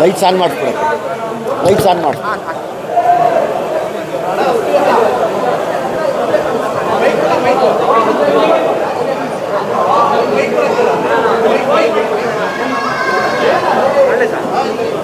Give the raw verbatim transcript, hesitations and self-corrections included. Lights on, not lights on, not lights on.